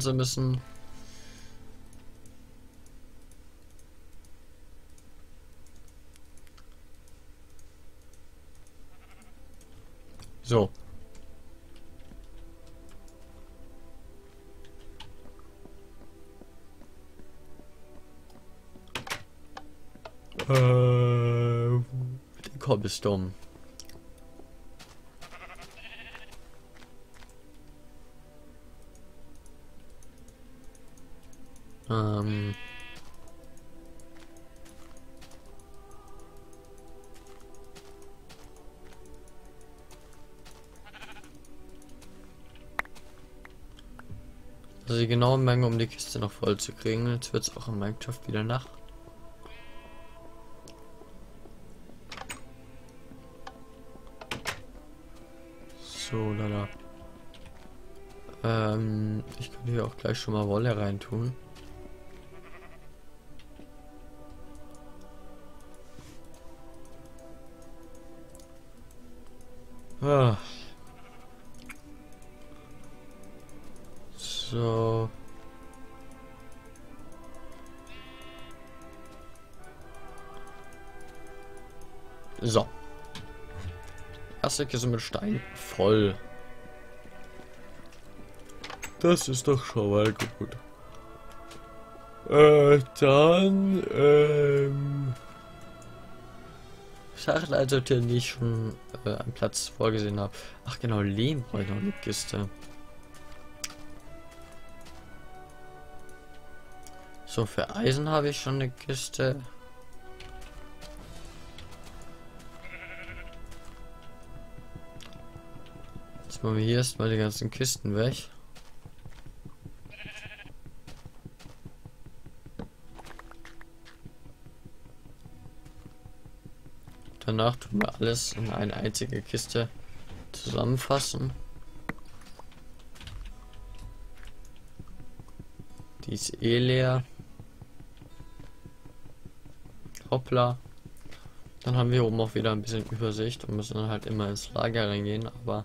sie müssen. So. Der Korb ist dumm. Also die genaue Menge, um die Kiste noch voll zu kriegen. Jetzt wird es auch in Minecraft wieder Nacht. So, lala. Ich könnte hier auch gleich schon mal Wolle reintun. Ah. So. So. Erste Kiste mit Stein voll. Das ist doch schon mal gut. Dann, Schachtel, also die ich schon einen Platz vorgesehen habe. Ach genau, Lehm brauche ich noch eine Kiste. So, für Eisen habe ich schon eine Kiste. Jetzt machen wir hier erstmal die ganzen Kisten weg. Danach tun wir alles in eine einzige Kiste zusammenfassen. Die ist eh leer. Hoppla. Dann haben wir oben auch wieder ein bisschen Übersicht und müssen dann halt immer ins Lager reingehen, aber...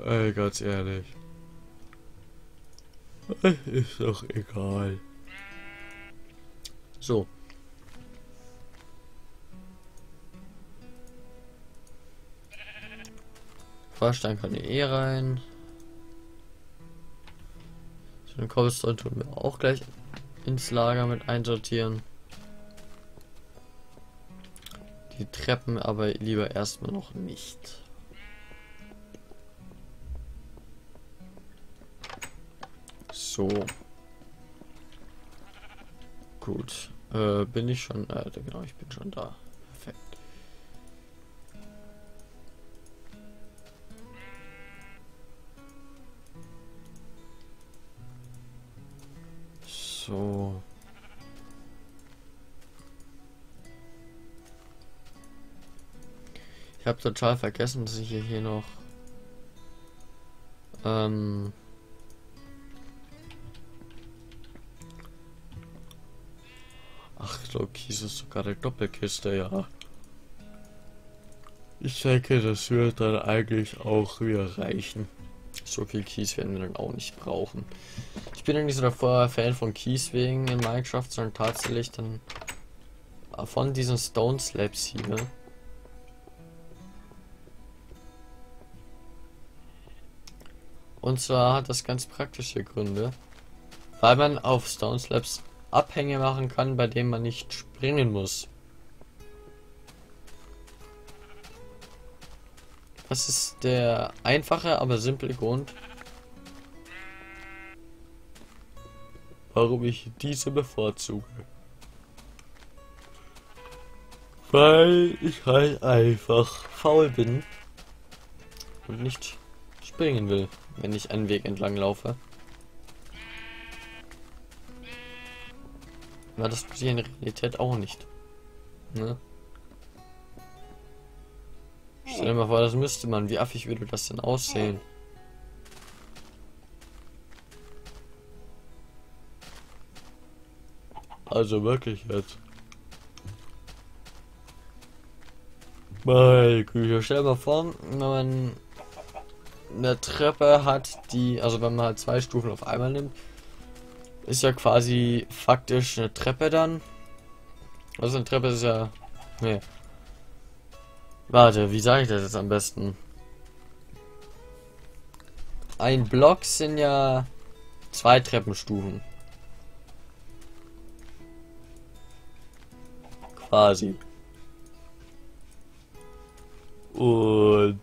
Ey, ganz ehrlich. Ist doch egal. So. Fahrstein kann eh rein. So, den Cobblestone tun wir auch gleich ins Lager mit einsortieren. Die Treppen aber lieber erstmal noch nicht. So. Gut. Bin ich schon... genau, ich bin schon da. Perfekt. So. Ich habe total vergessen, dass ich hier noch... Kies ist sogar eine Doppelkiste, ja. Ich denke, das wird dann eigentlich auch wieder reichen. So viel Kies werden wir dann auch nicht brauchen. Ich bin ja nicht so der Fan von Kies wegen in Minecraft, sondern tatsächlich dann von diesen Stone Slabs hier. Und zwar hat das ganz praktische Gründe, weil man auf Stone Slabs Abhänge machen kann, bei dem man nicht springen muss. Das ist der einfache, aber simple Grund, warum ich diese bevorzuge. Weil ich halt einfach faul bin und nicht springen will, wenn ich einen Weg entlang laufe. Na, das tut sich in der Realität auch nicht. Ne? Stell dir mal vor, das müsste man. Wie affig würde das denn aussehen? Also wirklich jetzt. Meine Güte, stell dir mal vor, wenn man eine Treppe hat, die, also wenn man halt zwei Stufen auf einmal nimmt, ist ja quasi faktisch eine Treppe dann. Also eine Treppe ist ja, nee. Warte, wie sage ich das jetzt am besten? Ein Block sind ja zwei Treppenstufen. Quasi. Und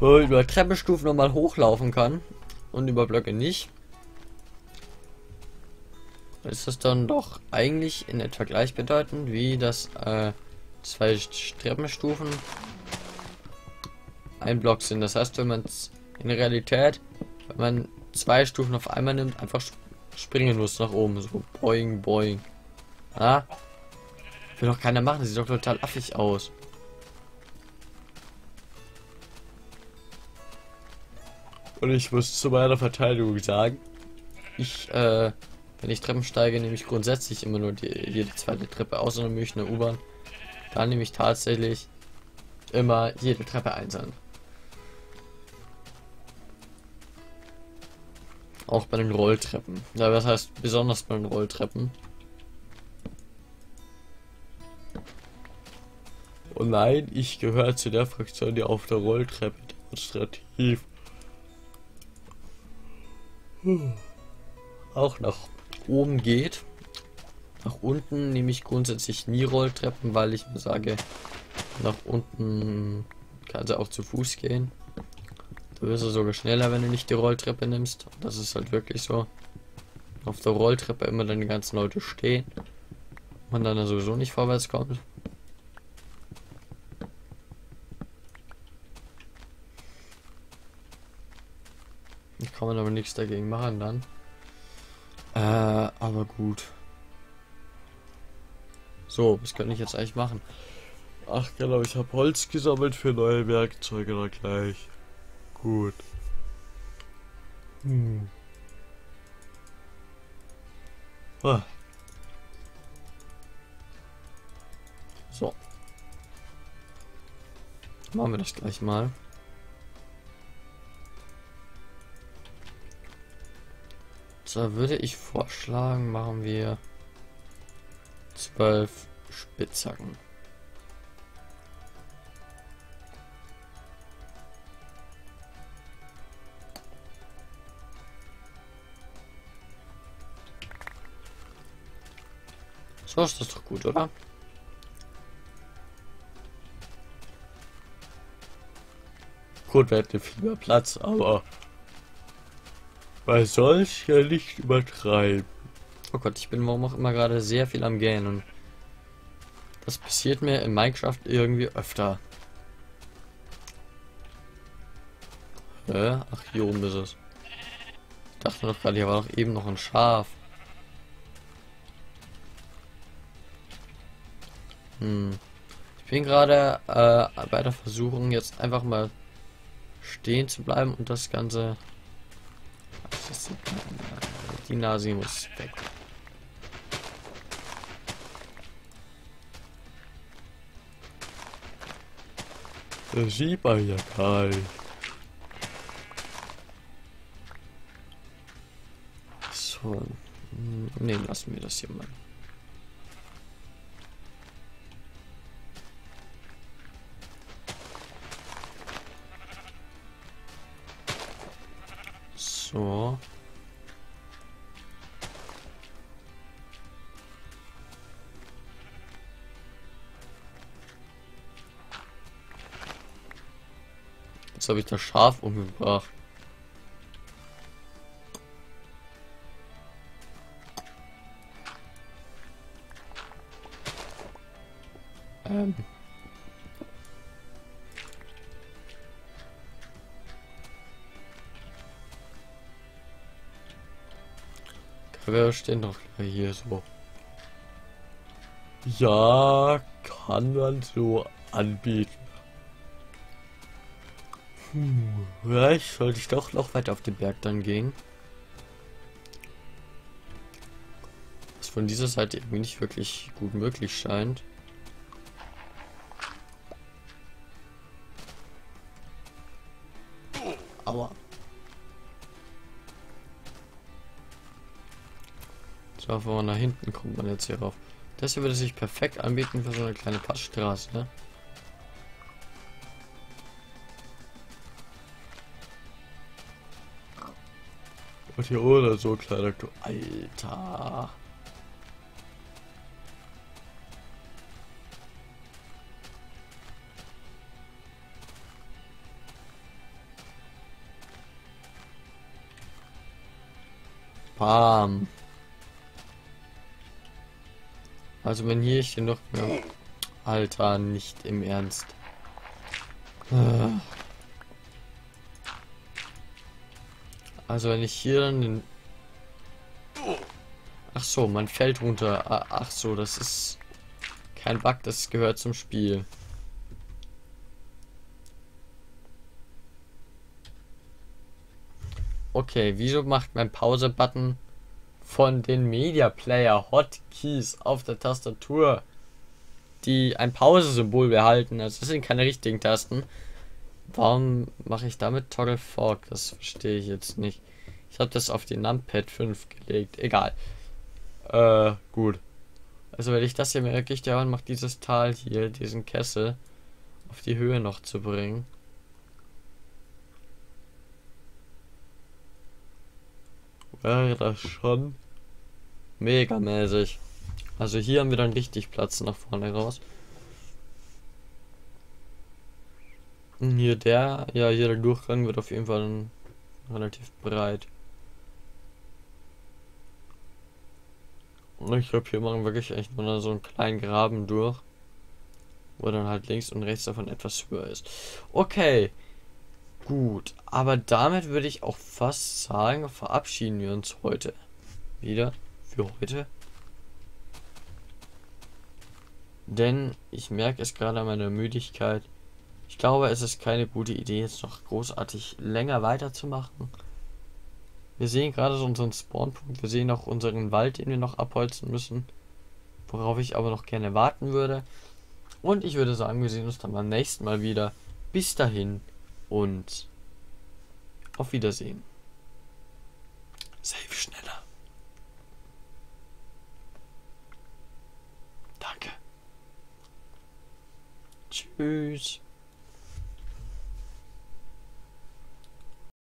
wo ich über Treppenstufen nochmal hochlaufen kann und über Blöcke nicht, ist das dann doch eigentlich in etwa gleichbedeutend wie das zwei Treppenstufen ein Block sind. Das heißt, wenn man es in der Realität, wenn man zwei Stufen auf einmal nimmt, einfach springen muss nach oben, so boing boing. Ah? Will doch keiner machen, das sieht doch total affig aus. Und ich muss zu meiner Verteidigung sagen, ich, wenn ich Treppen steige, nehme ich grundsätzlich immer nur jede zweite Treppe aus, sondern möchte eine U-Bahn. Da nehme ich tatsächlich immer jede Treppe einzeln. Auch bei den Rolltreppen. Ja, das heißt besonders bei den Rolltreppen. Oh nein, ich gehöre zu der Fraktion, die auf der Rolltreppe demonstrativ auch nach oben geht. Nach unten nehme ich grundsätzlich nie Rolltreppen, weil ich mir sage, nach unten kannst du auch zu Fuß gehen. Du wirst ja sogar schneller, wenn du nicht die Rolltreppe nimmst. Das ist halt wirklich so. Auf der Rolltreppe immer dann die ganzen Leute stehen. Man dann sowieso nicht vorwärts kommt. Kann man aber nichts dagegen machen dann. Aber gut. So, was kann ich jetzt eigentlich machen? Ach genau, ich habe Holz gesammelt für neue Werkzeuge da gleich. Gut. Ah. So. Machen wir das gleich mal. Da würde ich vorschlagen, machen wir 12 Spitzhacken. So ist das doch gut, oder? Gut, wir hätten viel mehr Platz, aber weil solch ja nicht übertreiben. Oh Gott, ich bin warum auch immer gerade sehr viel am Gähnen. Das passiert mir in Minecraft irgendwie öfter. Ach, hier oben ist es. Ich dachte doch gerade, hier war doch eben noch ein Schaf. Ich bin gerade bei der Versuchung, jetzt einfach mal stehen zu bleiben und das Ganze. Die Nase muss weg. Das sieht man ja gar nicht. So. Ne, lassen wir das hier mal. So. Jetzt habe ich das Schaf umgebracht. Wir stehen doch hier so. Ja, kann man so anbieten. Vielleicht sollte ich doch noch weiter auf den Berg dann gehen. Was von dieser Seite irgendwie nicht wirklich gut möglich scheint. Aua. So, wenn man nach hinten kommt, man jetzt hier rauf. Das hier würde sich perfekt anbieten für so eine kleine Passstraße, ne? Und hier oder so, kleiner K. Alter. Bam. Also wenn hier ich hier noch mehr... Alter, nicht im Ernst. Also wenn ich hier dann den... Ach so, man fällt runter. Ach so, das ist kein Bug, das gehört zum Spiel. Okay, wieso macht mein Pause-Button von den Media Player Hotkeys auf der Tastatur, die ein Pause-Symbol behalten? Also das sind keine richtigen Tasten. Warum mache ich damit Toggle Fork? Das verstehe ich jetzt nicht. Ich habe das auf die Numpad 5 gelegt. Egal. Gut. Also wenn ich das hier merke, ich daran mache, dieses Tal hier, diesen Kessel, auf die Höhe noch zu bringen. Wäre das schon megamäßig. Also hier haben wir dann richtig Platz nach vorne raus. Und hier der, ja, hier der Durchgang wird auf jeden Fall relativ breit. Und ich glaube, hier machen wir wirklich echt nur so einen kleinen Graben durch, wo dann halt links und rechts davon etwas höher ist. Okay. Gut, aber damit würde ich auch fast sagen, verabschieden wir uns heute wieder für heute. Denn ich merke es gerade an meiner Müdigkeit. Ich glaube, es ist keine gute Idee, jetzt noch großartig länger weiterzumachen. Wir sehen gerade so unseren Spawnpunkt. Wir sehen auch unseren Wald, den wir noch abholzen müssen. Worauf ich aber noch gerne warten würde. Und ich würde sagen, wir sehen uns dann beim nächsten Mal wieder. Bis dahin. Und auf Wiedersehen. Save schneller. Danke. Tschüss.